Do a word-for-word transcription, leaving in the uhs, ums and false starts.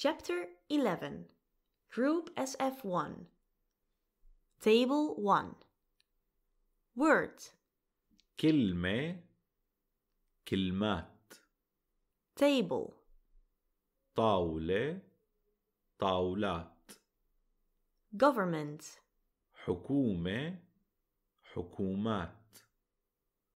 Chapter eleven, Group S F one, Table one, Word, كلمة, كلمات, Table, طاولة, طاولات, Government, حكومة, حكومات.